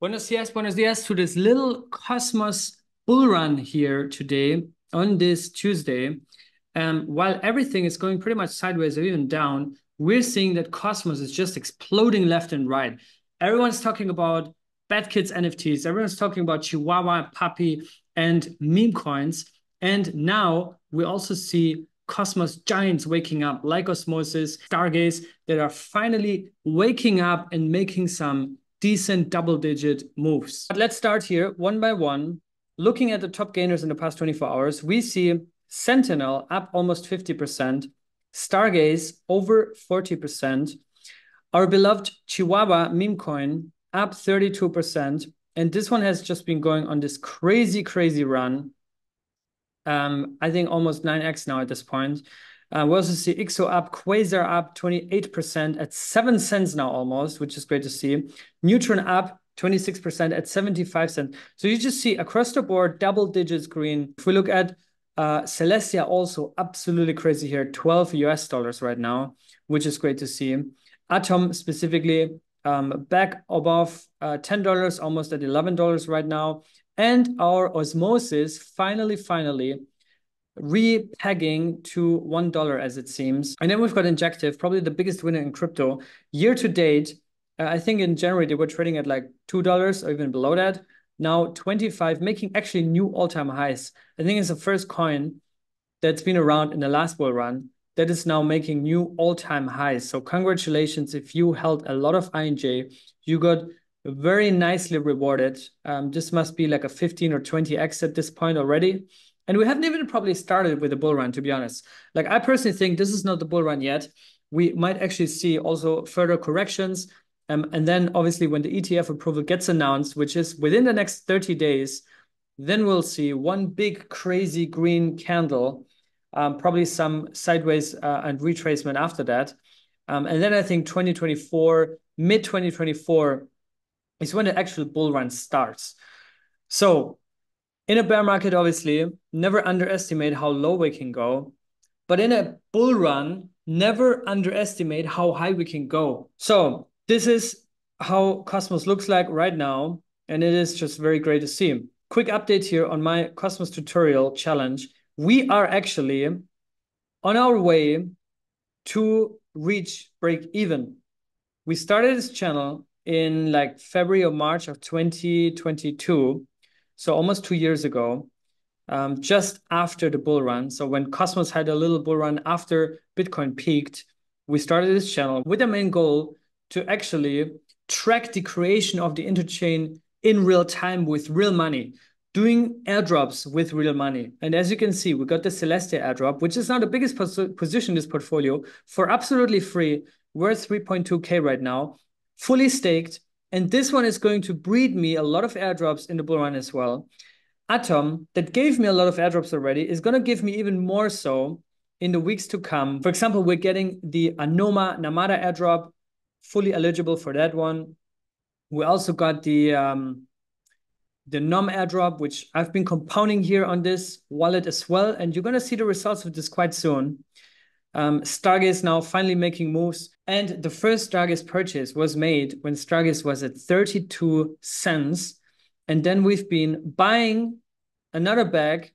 Buenos dias to this little Cosmos bull run here today on this Tuesday. While everything is going pretty much sideways or even down, we're seeing that Cosmos is just exploding left and right. Everyone's talking about Bad Kids NFTs. Everyone's talking about Chihuahua, Puppy, and meme coins. And now we also see Cosmos giants waking up like Osmosis, Stargaze, that are finally waking up and making some decent double-digit moves. But let's start here one by one. Looking at the top gainers in the past 24 hours, we see Sentinel up almost 50%, Stargaze over 40%, our beloved Chihuahua meme coin up 32%, and this one has just been going on this crazy, crazy run. I think almost 9x now at this point. We also see Ixo up, Quasar up 28% at 7 cents now almost, which is great to see. Neutron up 26% at 75 cents. So you just see across the board, double digits green. If we look at Celestia, also absolutely crazy here, $12 right now, which is great to see. Atom specifically back above $10, almost at $11 right now. And our Osmosis finally, re-pegging to $1 as it seems. And then we've got Injective, probably the biggest winner in crypto. Year to date, I think in January they were trading at like $2 or even below that. Now 25, making actually new all-time highs. I think it's the first coin that's been around in the last bull run that is now making new all-time highs. So congratulations, if you held a lot of INJ, you got very nicely rewarded. This must be like a 15 or 20x at this point already. And we haven't even probably started with the bull run, to be honest. Like, I personally think this is not the bull run yet. We might actually see also further corrections. And then obviously when the ETF approval gets announced, which is within the next 30 days, then we'll see one big crazy green candle, probably some sideways and retracement after that. And then I think 2024, mid-2024 is when the actual bull run starts. So in a bear market, obviously, never underestimate how low we can go. But in a bull run, never underestimate how high we can go. So this is how Cosmos looks like right now. And it is just very great to see. Quick update here on my Cosmos tutorial challenge. We are actually on our way to reach break even. We started this channel in like February or March of 2022. So almost 2 years ago, just after the bull run. So when Cosmos had a little bull run after Bitcoin peaked, we started this channel with the main goal to actually track the creation of the interchain in real time with real money, doing airdrops with real money. And as you can see, we got the Celestia airdrop, which is now the biggest position in this portfolio for absolutely free. We're 3.2K right now, fully staked. And this one is going to breed me a lot of airdrops in the bull run as well. Atom, that gave me a lot of airdrops already, is going to give me even more so in the weeks to come. For example, we're getting the Anoma Namada airdrop, fully eligible for that one. We also got the NOM airdrop, which I've been compounding here on this wallet as well. And you're going to see the results of this quite soon. Stargaze now finally making moves. And the first Stargaze purchase was made when Stargaze was at 32 cents. And then we've been buying another bag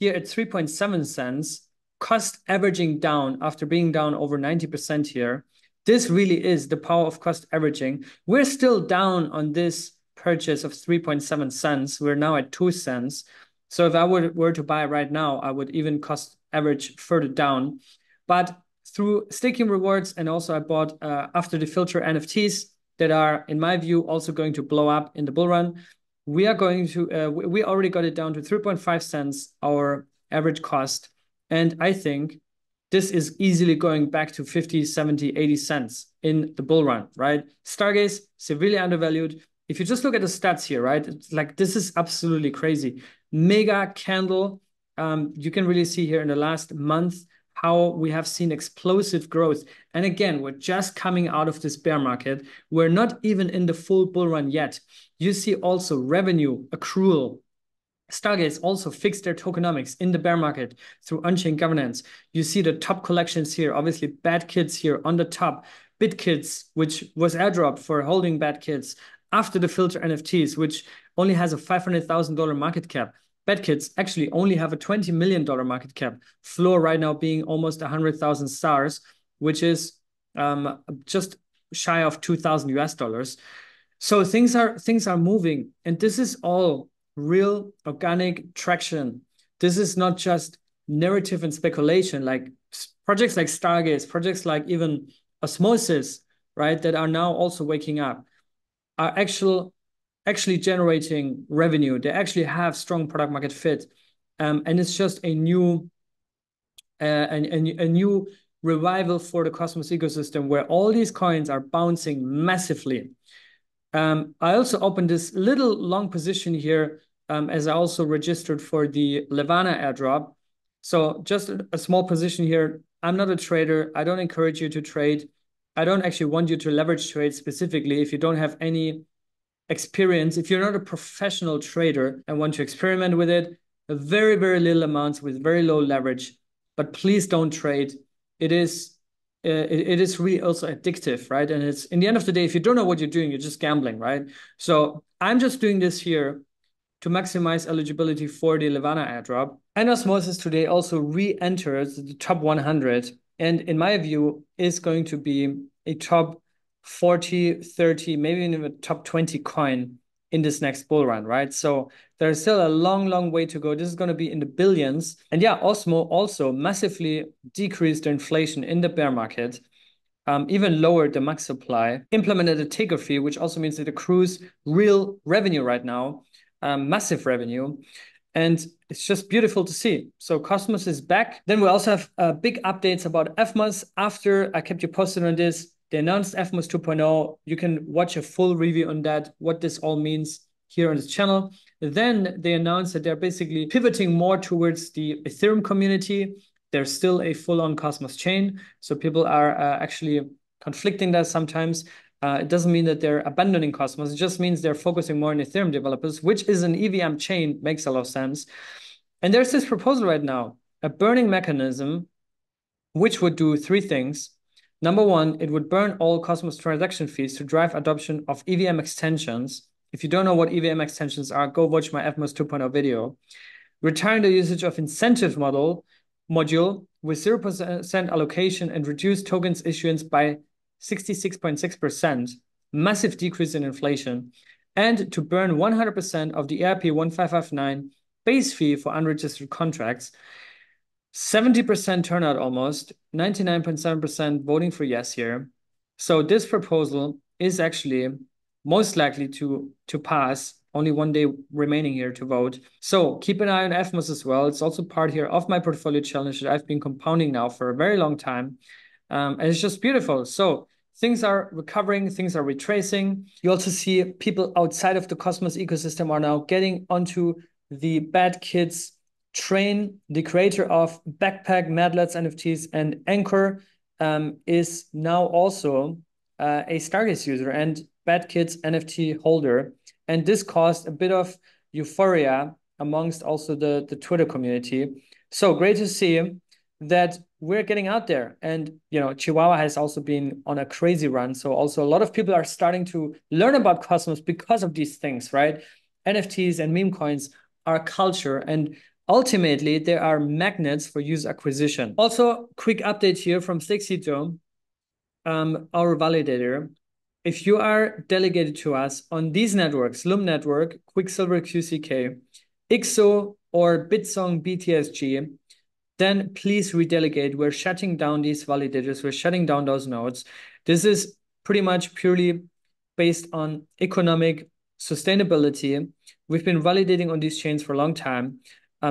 here at 3.7 cents, cost averaging down after being down over 90% here. This really is the power of cost averaging. We're still down on this purchase of 3.7 cents. We're now at 2 cents. So if I were to buy right now, I would even cost average further down. But through staking rewards, and also I bought after the filter NFTs that are, in my view, also going to blow up in the bull run, we are going to, we already got it down to 3.5 cents, our average cost. And I think this is easily going back to 50, 70, 80 cents in the bull run, right? Stargaze, severely undervalued. If you just look at the stats here, right? It's like, this is absolutely crazy. Mega candle. You can really see here in the last month how we have seen explosive growth. And again, we're just coming out of this bear market. We're not even in the full bull run yet. You see also revenue accrual. Stargaze also fixed their tokenomics in the bear market through on-chain governance. You see the top collections here, obviously Bad Kids here on the top, BitKids, which was airdropped for holding Bad Kids, after the filter NFTs, which only has a $500,000 market cap. BitKids actually only have a $20 million market cap, floor right now being almost 100,000 SARs, which is just shy of $2,000 US. So things are moving, and this is all real organic traction. This is not just narrative and speculation, like projects like Stargaze, projects like even Osmosis, right, that are now also waking up, are actually generating revenue. They actually have strong product market fit, and it's just a new revival for the Cosmos ecosystem where all these coins are bouncing massively. I also opened this little long position here as I also registered for the Levana airdrop. So just a small position here. I'm not a trader. I don't encourage you to trade. I don't actually want you to leverage trade specifically if you don't have any experience. If you're not a professional trader and want to experiment with it, very, very little amounts with very low leverage, but please don't trade. It is really also addictive, right? And it's, in the end of the day, if you don't know what you're doing, you're just gambling, right? So I'm just doing this here to maximize eligibility for the Levana airdrop. And Osmosis today also re-enters the top 100, and in my view, is going to be a top 40, 30, maybe even a top 20 coin in this next bull run, right? So there's still a long, long way to go. This is going to be in the billions. And yeah, Osmo also massively decreased the inflation in the bear market, even lowered the max supply, implemented a taker fee, which also means that it accrues real revenue right now, massive revenue. And it's just beautiful to see. So Cosmos is back. Then we also have big updates about Evmos. After I kept you posted on this, they announced Evmos 2.0. You can watch a full review on that, what this all means here on this channel. Then they announced that they're basically pivoting more towards the Ethereum community. There's still a full-on Cosmos chain. So people are actually conflicting that sometimes. It doesn't mean that they're abandoning Cosmos. It just means they're focusing more on Ethereum developers, which is an EVM chain, makes a lot of sense. And there's this proposal right now, a burning mechanism, which would do three things. Number one, it would burn all Cosmos transaction fees to drive adoption of EVM extensions. If you don't know what EVM extensions are, go watch my Evmos 2.0 video. Retiring the usage of incentive module with 0% allocation and reduce tokens issuance by 66.6%, massive decrease in inflation, and to burn 100% of the EIP-1559 base fee for unregistered contracts. 70% turnout almost, 99.7% voting for yes here. So this proposal is actually most likely to pass, only one day remaining here to vote. So keep an eye on Evmos as well. It's also part here of my portfolio challenge that I've been compounding now for a very long time. And it's just beautiful. So things are recovering, things are retracing. You also see people outside of the Cosmos ecosystem are now getting onto the Bad Kids train. The creator of Backpack, Madlets, NFTs, and Anchor is now also a Stargaze user and Bad Kids NFT holder. And this caused a bit of euphoria amongst also the Twitter community. So great to see that we're getting out there. And, you know, Chihuahua has also been on a crazy run. So also a lot of people are starting to learn about Cosmos because of these things, right? NFTs and meme coins are culture, and ultimately, there are magnets for user acquisition. Also, quick update here from Stakecito, our validator. If you are delegated to us on these networks, Loom Network, Quicksilver, QCK, Ixo, or Bitsong, BTSG, then please redelegate. We're shutting down these validators. We're shutting down those nodes. This is pretty much purely based on economic sustainability. We've been validating on these chains for a long time.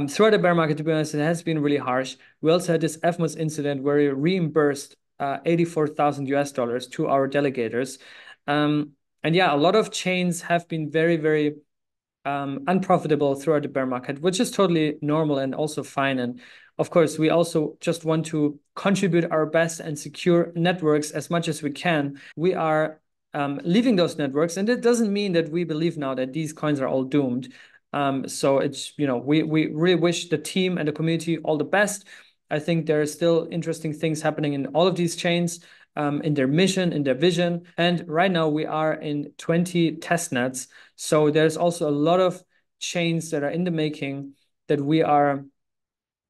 Throughout the bear market, to be honest, it has been really harsh. We also had this Evmos incident where we reimbursed $84,000 US to our delegators. And yeah, a lot of chains have been very, very unprofitable throughout the bear market, which is totally normal and also fine. And of course, we also just want to contribute our best and secure networks as much as we can. We are leaving those networks, and it doesn't mean that we believe now that these coins are all doomed. So it's, you know, we really wish the team and the community all the best. I think there are still interesting things happening in all of these chains. in their mission, in their vision. And right now we are in 20 testnets. So there's also a lot of chains that are in the making that we are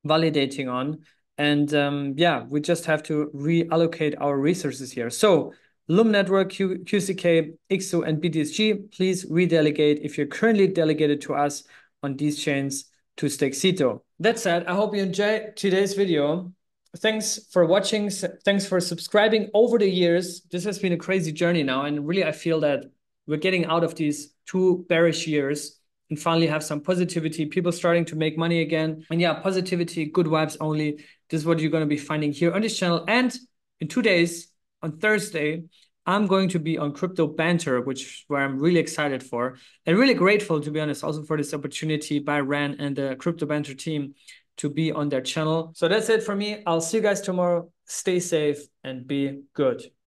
validating on. And yeah, we just have to reallocate our resources here. So Loom Network, QCK, Ixo, and BTSG, please redelegate if you're currently delegated to us on these chains to Stakecito. That said, I hope you enjoyed today's video. Thanks for watching. Thanks for subscribing over the years. This has been a crazy journey now. And really, I feel that we're getting out of these two bearish years and finally have some positivity, people starting to make money again. And yeah, positivity, good vibes only. This is what you're going to be finding here on this channel. And in 2 days, on Thursday, I'm going to be on Crypto Banter, where I'm really excited for and really grateful, to be honest, also for this opportunity by Ran and the Crypto Banter team to be on their channel. So that's it for me. I'll see you guys tomorrow. Stay safe and be good.